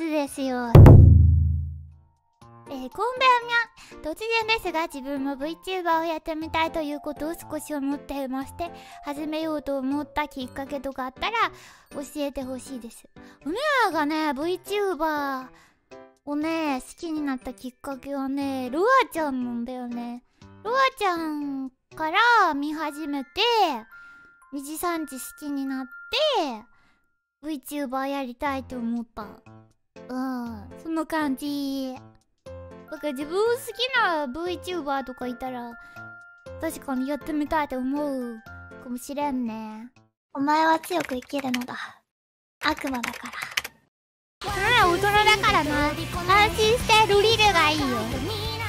つですよ。こんばんは。突然ですが、自分も VTuber をやってみたいということを少し思っていまして、始めようと思ったきっかけとかあったら教えてほしいです。梅原がね、 VTuber をね好きになったきっかけはね、ロアちゃんなんだよね。ロアちゃんから見始めて、二次三次好きになって VTuber やりたいと思った。その感じ。だから自分好きな VTuber とかいたら確かにやってみたいと思うかもしれんね。お前は強く生きるのだ。悪魔だから。それは大人だからな。安心してルリルがいいよ。